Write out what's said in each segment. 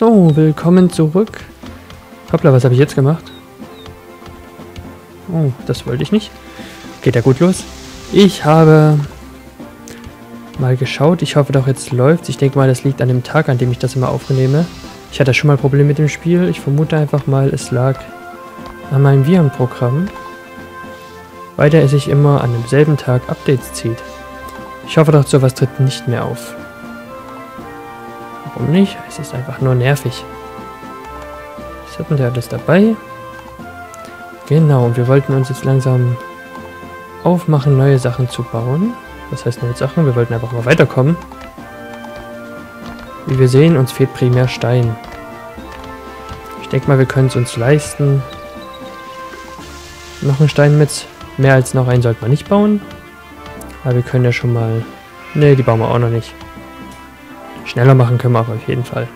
So, willkommen zurück. Hoppla, was habe ich jetzt gemacht? Oh, das wollte ich nicht. Geht ja gut los. Ich habe mal geschaut. Ich hoffe doch, jetzt läuft's. Ich denke mal, das liegt an dem Tag, an dem ich das immer aufnehme. Ich hatte schon mal Probleme mit dem Spiel. Ich vermute einfach mal, es lag an meinem Virenprogramm, weil der sich immer an demselben Tag Updates zieht. Ich hoffe doch, sowas tritt nicht mehr auf. Warum nicht? Es ist einfach nur nervig. Was hatten wir alles dabei? Genau, und wir wollten uns jetzt langsam aufmachen, neue Sachen zu bauen. Was heißt neue Sachen? Wir wollten einfach mal weiterkommen. Wie wir sehen, uns fehlt primär Stein. Ich denke mal, wir können es uns leisten. Noch ein Stein mit. Mehr als noch einen sollten wir nicht bauen. Aber wir können ja schon mal... Ne, die bauen wir auch noch nicht. Schneller machen können wir auch auf jeden Fall.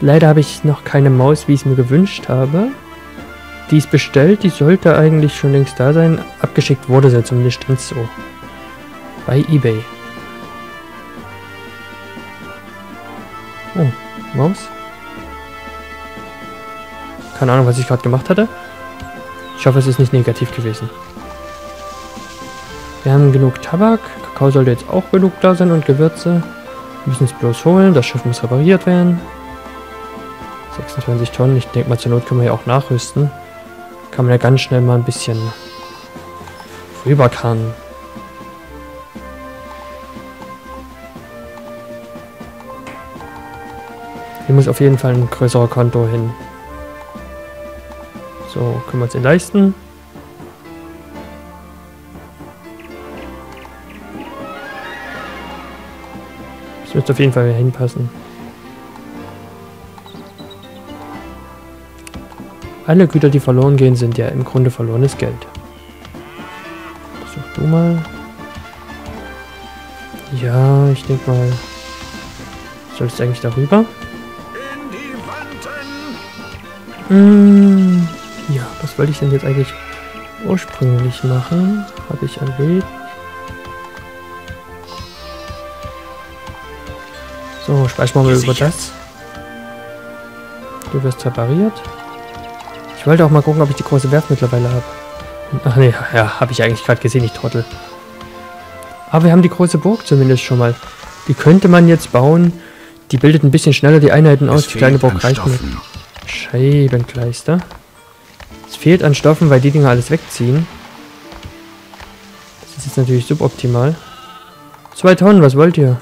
Leider habe ich noch keine Maus, wie ich es mir gewünscht habe. Die ist bestellt, die sollte eigentlich schon längst da sein. Abgeschickt wurde sie zumindest so. Bei eBay. Oh, Maus. Keine Ahnung, was ich gerade gemacht hatte. Ich hoffe, es ist nicht negativ gewesen. Wir haben genug Tabak, Kakao sollte jetzt auch genug da sein und Gewürze. Wir müssen es bloß holen, das Schiff muss repariert werden. 26 Tonnen, ich denke mal zur Not können wir ja auch nachrüsten. Kann man ja ganz schnell mal ein bisschen rüberkarren. Hier muss auf jeden Fall ein größeres Konto hin. So, können wir uns den leisten. Das müsste auf jeden Fall wieder hinpassen. Alle Güter, die verloren gehen, sind ja im Grunde verlorenes Geld. Such du mal. Ja, ich denke mal... Sollst du eigentlich darüber? Ja, was wollte ich denn jetzt eigentlich ursprünglich machen? Habe ich erledigt. So, speichern wir mal über das. Du wirst repariert. Ich wollte auch mal gucken, ob ich die große Werft mittlerweile habe. Ach ne, ja, habe ich eigentlich gerade gesehen, ich Trottel. Aber wir haben die große Burg zumindest schon mal. Die könnte man jetzt bauen. Die bildet ein bisschen schneller die Einheiten aus. Die kleine Burg reicht nicht. Scheibenkleister. Es fehlt an Stoffen, weil die Dinger alles wegziehen. Das ist jetzt natürlich suboptimal. 2 Tonnen, was wollt ihr?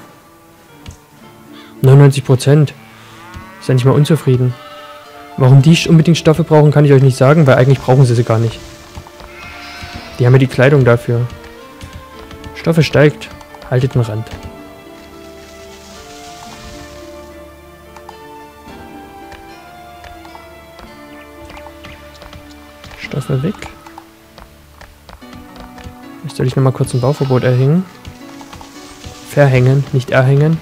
99%. Ist ja nicht mal unzufrieden. Warum die unbedingt Stoffe brauchen, kann ich euch nicht sagen, weil eigentlich brauchen sie gar nicht. Die haben ja die Kleidung dafür. Stoffe steigt. Haltet den Rand. Stoffe weg. Jetzt soll ich nochmal kurz ein Bauverbot erhängen. Verhängen, nicht erhängen.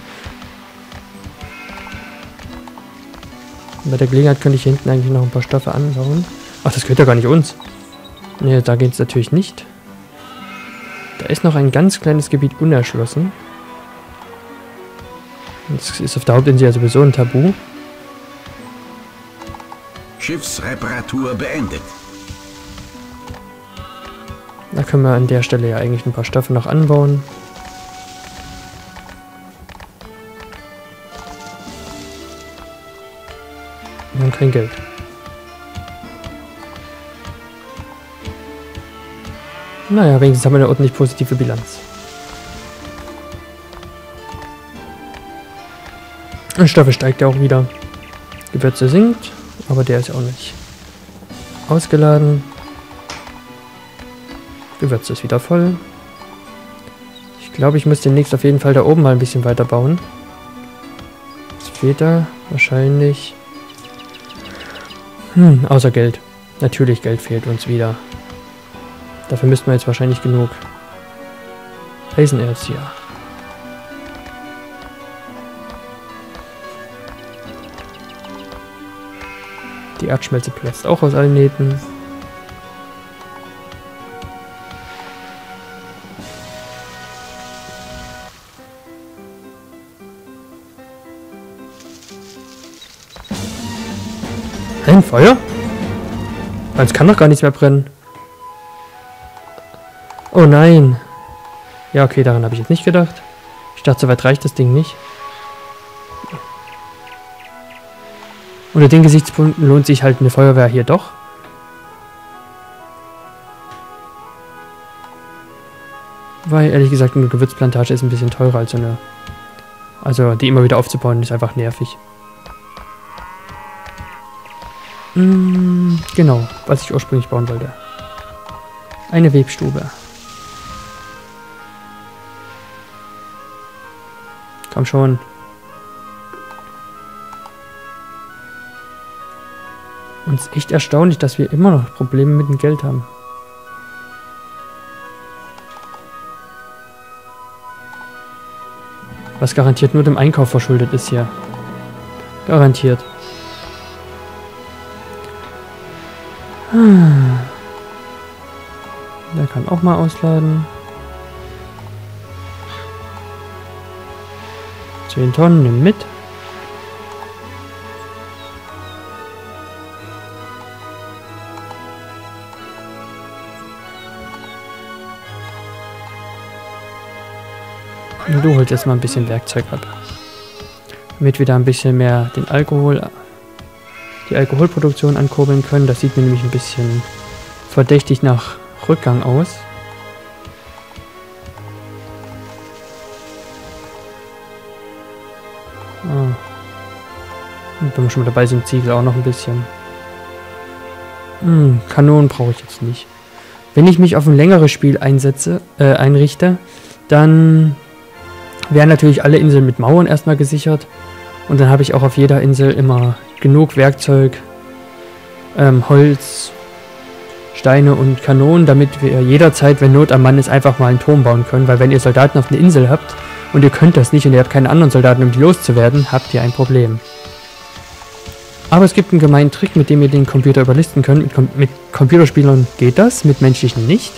Bei der Gelegenheit könnte ich hier hinten eigentlich noch ein paar Stoffe anbauen. Ach, das gehört ja gar nicht uns. Ne, da geht es natürlich nicht. Da ist noch ein ganz kleines Gebiet unerschlossen. Das ist auf der Hauptinsel ja sowieso ein Tabu. Schiffsreparatur beendet. Da können wir an der Stelle ja eigentlich ein paar Stoffe noch anbauen. Wir haben kein Geld. Naja, wenigstens haben wir eine ordentlich positive Bilanz. Und Stoffe steigt ja auch wieder. Gewürze sinkt, aber der ist ja auch nicht ausgeladen. Gewürze ist wieder voll. Ich glaube, ich muss demnächst auf jeden Fall da oben mal ein bisschen weiter bauen. Was fehlt da? Wahrscheinlich... außer Geld. Natürlich, Geld fehlt uns wieder. Dafür müssten wir jetzt wahrscheinlich genug Eisenerz hier. Die Erdschmelze platzt auch aus allen Nähten. Kein Feuer? Es kann doch gar nichts mehr brennen. Oh nein. Ja, okay, daran habe ich jetzt nicht gedacht. Ich dachte, so weit reicht das Ding nicht. Unter den Gesichtspunkten lohnt sich halt eine Feuerwehr hier doch. Weil, ehrlich gesagt, eine Gewürzplantage ist ein bisschen teurer als so eine... Also, die immer wieder aufzubauen, ist einfach nervig. Genau, was ich ursprünglich bauen wollte. Eine Webstube. Komm schon. Uns ist echt erstaunlich, dass wir immer noch Probleme mit dem Geld haben. Was garantiert nur dem Einkauf verschuldet ist hier. Garantiert. Der kann auch mal ausladen. 10 Tonnen, nimm mit. Und du holst jetzt mal ein bisschen Werkzeug ab. Damit wir da ein bisschen mehr den Alkohol, die Alkoholproduktion ankurbeln können. Das sieht mir nämlich ein bisschen verdächtig nach Rückgang aus. Ah. Und wenn wir schon mal dabei sind, Ziegel auch noch ein bisschen. Kanonen brauche ich jetzt nicht. Wenn ich mich auf ein längeres Spiel einrichte, dann wären natürlich alle Inseln mit Mauern erstmal gesichert. Und dann habe ich auch auf jeder Insel immer genug Werkzeug, Holz, Steine und Kanonen, damit wir jederzeit, wenn Not am Mann ist, einfach mal einen Turm bauen können. Weil wenn ihr Soldaten auf einer Insel habt und ihr könnt das nicht und ihr habt keine anderen Soldaten, um die loszuwerden, habt ihr ein Problem. Aber es gibt einen gemeinen Trick, mit dem ihr den Computer überlisten könnt. Mit Computerspielern geht das, mit menschlichen nicht.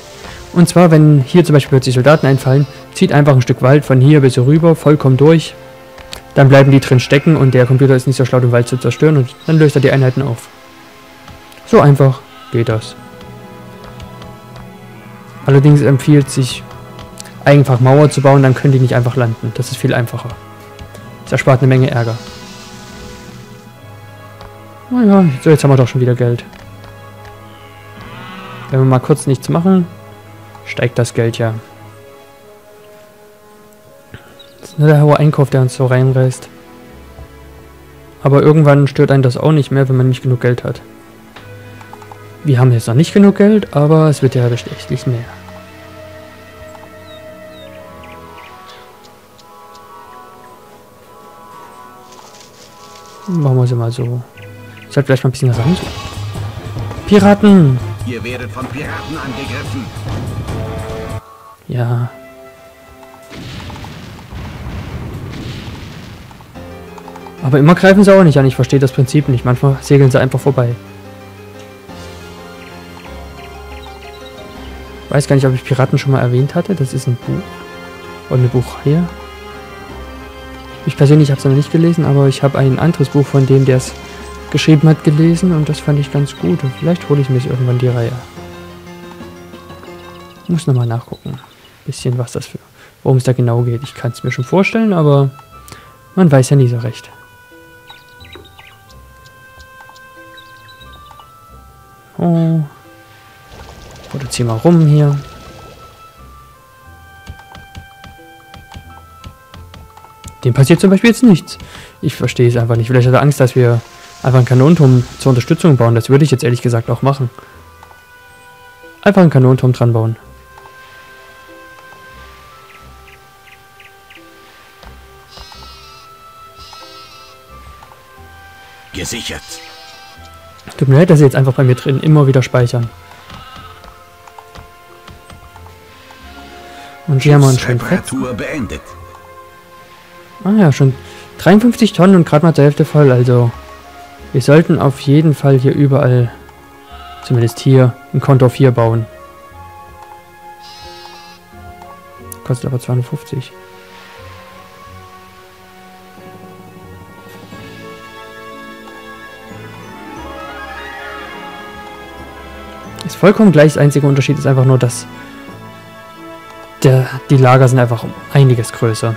Und zwar, wenn hier zum Beispiel plötzlich Soldaten einfallen, zieht einfach ein Stück Wald von hier bis hier rüber, vollkommen durch. Dann bleiben die drin stecken und der Computer ist nicht so schlau, den Wald zu zerstören und dann löst er die Einheiten auf. So einfach geht das. Allerdings empfiehlt sich, einfach Mauer zu bauen, dann können die nicht einfach landen. Das ist viel einfacher. Das erspart eine Menge Ärger. Naja, so jetzt haben wir doch schon wieder Geld. Wenn wir mal kurz nichts machen... steigt das Geld ja. Das ist nur der hohe Einkauf, der uns so reinreißt. Aber irgendwann stört einen das auch nicht mehr, wenn man nicht genug Geld hat. Wir haben jetzt noch nicht genug Geld, aber es wird ja beträchtlich mehr. Machen wir sie mal so. Ich sollte vielleicht mal ein bisschen was an. Piraten! Ihr werdet von Piraten angegriffen. Ja. Aber immer greifen sie auch nicht an. Ich verstehe das Prinzip nicht. Manchmal segeln sie einfach vorbei. Weiß gar nicht, ob ich Piraten schon mal erwähnt hatte. Das ist ein Buch. Oder eine Buchreihe. Ich persönlich habe es noch nicht gelesen, aber ich habe ein anderes Buch von dem, der es geschrieben hat, gelesen. Und das fand ich ganz gut. Und vielleicht hole ich mir irgendwann die Reihe. Muss nochmal nachgucken. Bisschen was das für... worum es da genau geht. Ich kann es mir schon vorstellen, aber man weiß ja nie so recht. Oh. Produzieren wir rum hier. Dem passiert zum Beispiel jetzt nichts. Ich verstehe es einfach nicht. Vielleicht hat er Angst, dass wir einfach einen Kanonenturm zur Unterstützung bauen. Das würde ich jetzt ehrlich gesagt auch machen. Einfach einen Kanonenturm dran bauen. Gesichert. Tut mir leid, dass sie jetzt einfach bei mir drin immer wieder speichern. Und hier haben wir einen schönen Fett. Ah ja, schon 53 Tonnen und gerade mal zur Hälfte voll. Also, wir sollten auf jeden Fall hier überall, zumindest hier, ein Konto 4 bauen. Kostet aber 250. vollkommen gleich. Der einzige Unterschied ist einfach nur, dass die Lager sind einfach um einiges größer.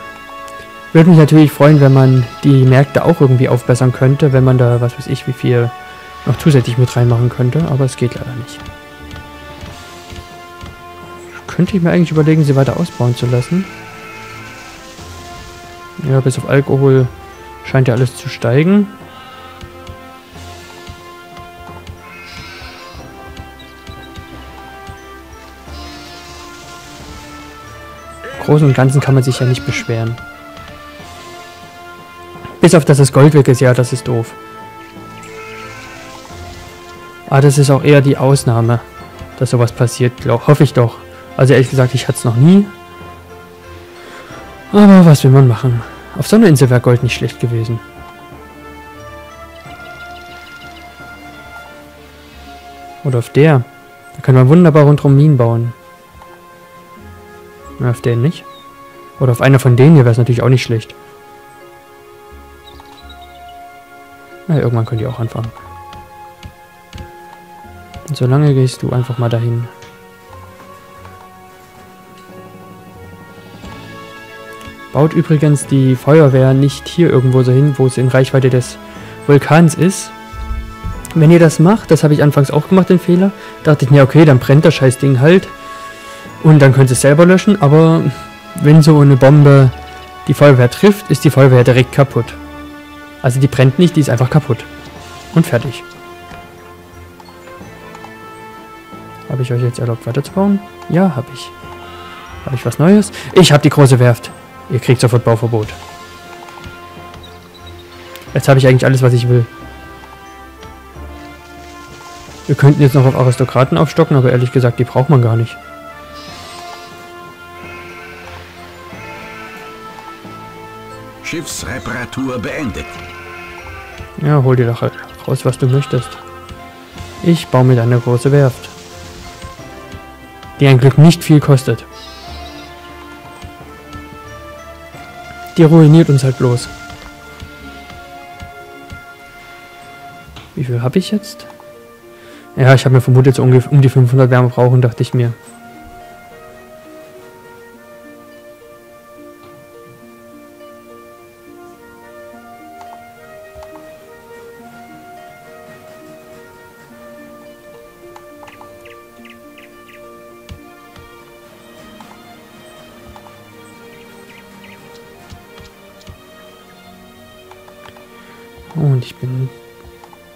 Würde mich natürlich freuen, wenn man die Märkte auch irgendwie aufbessern könnte, wenn man da, was weiß ich, wie viel noch zusätzlich mit reinmachen könnte, aber es geht leider nicht. Könnte ich mir eigentlich überlegen, sie weiter ausbauen zu lassen. Ja, bis auf Alkohol scheint ja alles zu steigen. Im Großen und Ganzen kann man sich ja nicht beschweren. Bis auf, dass das Gold weg ist, ja, das ist doof. Aber das ist auch eher die Ausnahme, dass sowas passiert, hoffe ich doch. Also ehrlich gesagt, ich hatte es noch nie. Aber was will man machen? Auf so einer Insel wäre Gold nicht schlecht gewesen. Oder auf der. Da kann man wunderbar rundherum Minen bauen. Na, auf der nicht. Oder auf einer von denen hier wäre es natürlich auch nicht schlecht. Na, irgendwann könnt ihr auch anfangen. Und solange gehst du einfach mal dahin. Baut übrigens die Feuerwehr nicht hier irgendwo so hin, wo es in Reichweite des Vulkans ist. Wenn ihr das macht, das habe ich anfangs auch gemacht, den Fehler, dachte ich mir, okay, dann brennt das Scheißding halt und dann könnt ihr es selber löschen, aber wenn so eine Bombe die Feuerwehr trifft, ist die Feuerwehr direkt kaputt. Also die brennt nicht, die ist einfach kaputt. Und fertig. Habe ich euch jetzt erlaubt weiterzubauen? Ja, habe ich. Habe ich was Neues? Ich habe die große Werft. Ihr kriegt sofort Bauverbot. Jetzt habe ich eigentlich alles, was ich will. Wir könnten jetzt noch auf Aristokraten aufstocken, aber ehrlich gesagt, die braucht man gar nicht. Schiffsreparatur beendet. Ja, hol dir doch raus, was du möchtest. Ich baue mir eine große Werft. Die ein Glück nicht viel kostet. Die ruiniert uns halt bloß. Wie viel habe ich jetzt? Ja, ich habe mir vermutet, so ungefähr um die 500 Wärme brauchen, dachte ich mir. Und ich bin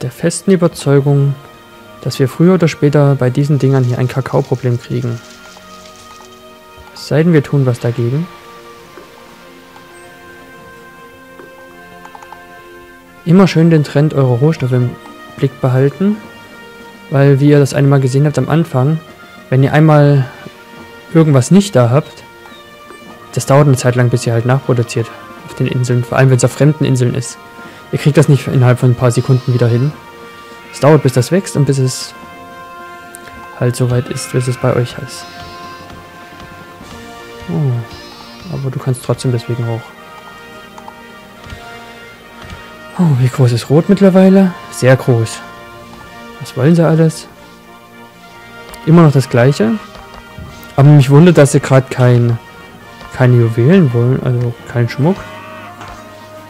der festen Überzeugung, dass wir früher oder später bei diesen Dingern hier ein Kakaoproblem kriegen. Es sei denn, wir tun was dagegen. Immer schön den Trend eurer Rohstoffe im Blick behalten, weil, wie ihr das einmal gesehen habt am Anfang, wenn ihr einmal irgendwas nicht da habt, das dauert eine Zeit lang, bis ihr halt nachproduziert auf den Inseln, vor allem wenn es auf fremden Inseln ist. Ihr kriegt das nicht innerhalb von ein paar Sekunden wieder hin. Es dauert, bis das wächst und bis es halt so weit ist, bis es bei euch ist. Oh, aber du kannst trotzdem deswegen hoch. Oh, wie groß ist Rot mittlerweile? Sehr groß. Was wollen sie alles? Immer noch das Gleiche. Aber mich wundert, dass sie gerade keine Juwelen wollen, also keinen Schmuck.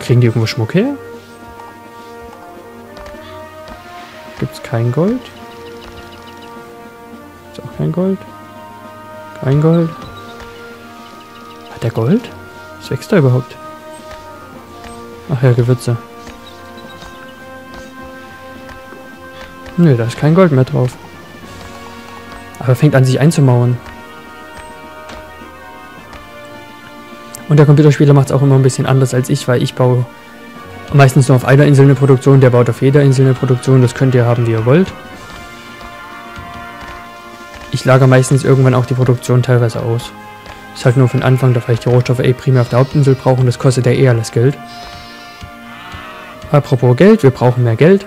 Kriegen die irgendwo Schmuck her? Gibt's kein Gold? Ist auch kein Gold? Kein Gold? Hat der Gold? Was wächst da überhaupt? Ach ja, Gewürze. Nö, da ist kein Gold mehr drauf. Aber er fängt an, sich einzumauern. Und der Computerspieler macht es auch immer ein bisschen anders als ich, weil ich baue meistens nur auf einer Insel eine Produktion, der baut auf jeder Insel eine Produktion, das könnt ihr haben, wie ihr wollt. Ich lagere meistens irgendwann auch die Produktion teilweise aus. Ist halt nur von Anfang, da vielleicht die Rohstoffe primär auf der Hauptinsel brauchen, das kostet ja alles Geld. Apropos Geld, wir brauchen mehr Geld.